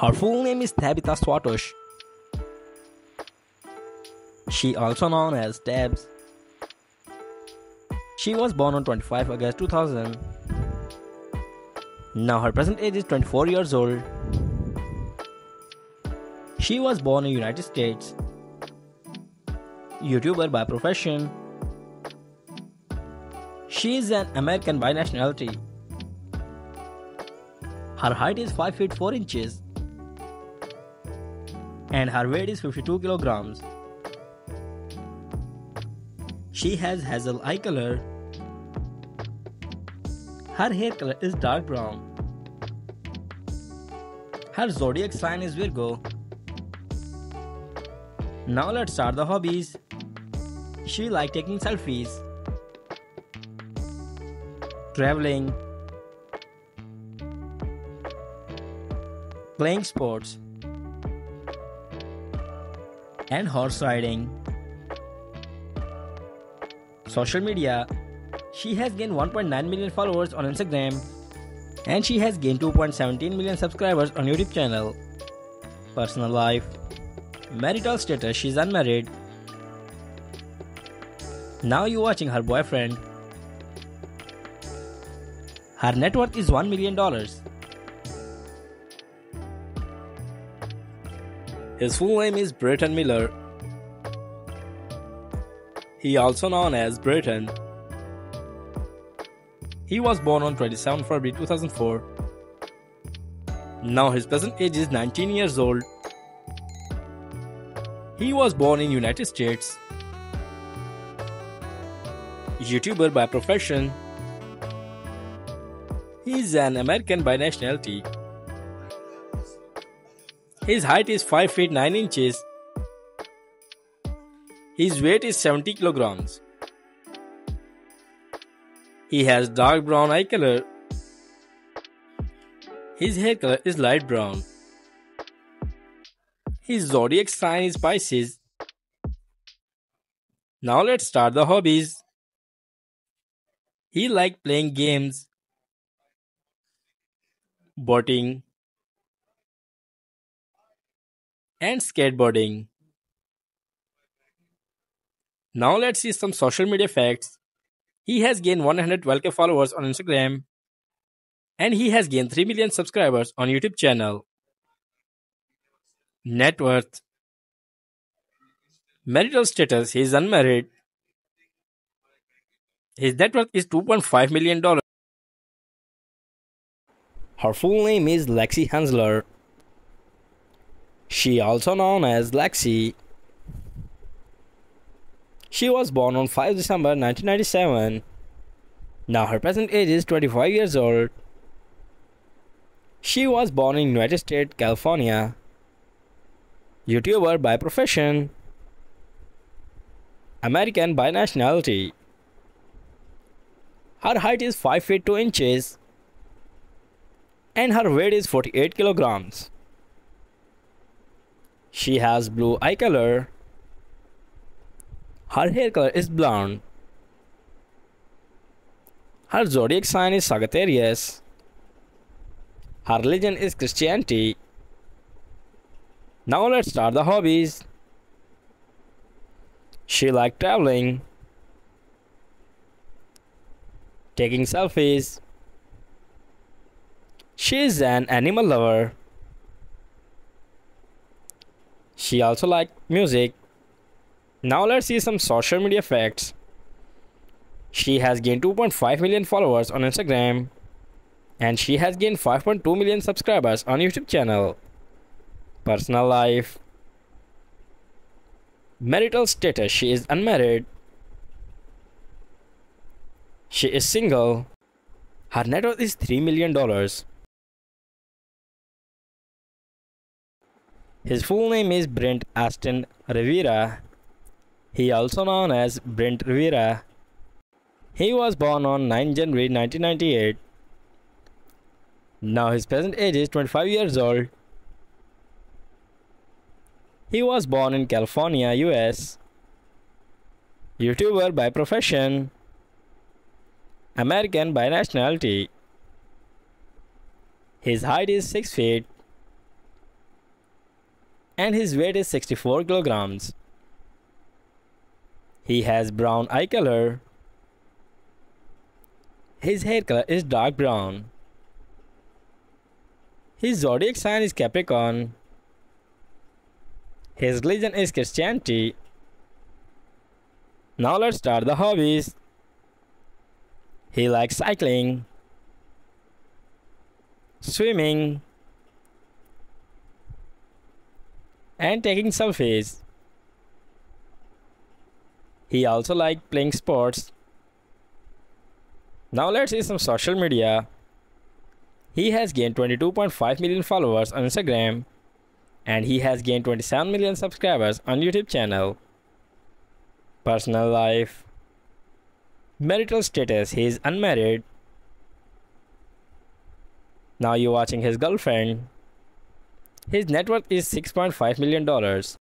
Her full name is Tabitha Swatosh. She also known as Tabs. She was born on 25 August 2000. Now her present age is 24 years old. She was born in United States. YouTuber by profession. She is an American by nationality. Her height is 5 feet 4 inches. And her weight is 52 kilograms. She has hazel eye color. Her hair color is dark brown. Her zodiac sign is Virgo. Now let's start the hobbies. She likes taking selfies, traveling, playing sports, and horse riding. Social media. She has gained 1.9 million followers on Instagram, and she has gained 2.17 million subscribers on YouTube channel. Personal life. Marital status. She is unmarried. Now you watching her boyfriend. Her net worth is $1 million. His full name is Bryton Myler. He also known as Bryton. He was born on 27 February 2004. Now his present age is 19 years old. He was born in United States. YouTuber by profession. He is an American by nationality. His height is 5 feet 9 inches. His weight is 70 kilograms. He has dark brown eye color. His hair color is light brown. His zodiac sign is Pisces. Now let's start the hobbies. He likes playing games, boating, and skateboarding. Now let's see some social media facts. He has gained 112k followers on Instagram, and he has gained 3 million subscribers on YouTube channel. Net worth. Marital status. He is unmarried. His net worth is $2.5 million. Her full name is Lexi Hensler. She also known as Lexi. She was born on 5 December 1997. Now her present age is 25 years old. She was born in United States, California. YouTuber by profession. American by nationality. Her height is 5 feet 2 inches. And her weight is 48 kilograms. She has blue eye color. Her hair color is blonde. Her zodiac sign is Sagittarius. Her religion is Christianity. Now let's start the hobbies. She likes traveling, taking selfies. She is an animal lover. She also likes music. Now let's see some social media facts. She has gained 2.5 million followers on Instagram, and she has gained 5.2 million subscribers on YouTube channel. Personal life. Marital status. She is unmarried. She is single. Her net worth is $3 million. His full name is Brent Aston Rivera. He also known as Brent Rivera. He was born on 9 January 1998. Now his present age is 25 years old. He was born in California, US. YouTuber by profession. American by nationality. His height is 6 feet. and his weight is 64 kilograms. He has brown eye color. His hair color is dark brown. His zodiac sign is Capricorn. His religion is Christianity. Now let's start the hobbies. He likes cycling, swimming, and taking selfies. He also likes playing sports. Now let's see some social media. He has gained 22.5 million followers on Instagram, and he has gained 27 million subscribers on YouTube channel. Personal life. Marital status: he is unmarried. Now you're watching his girlfriend. His net worth is $6.5 million.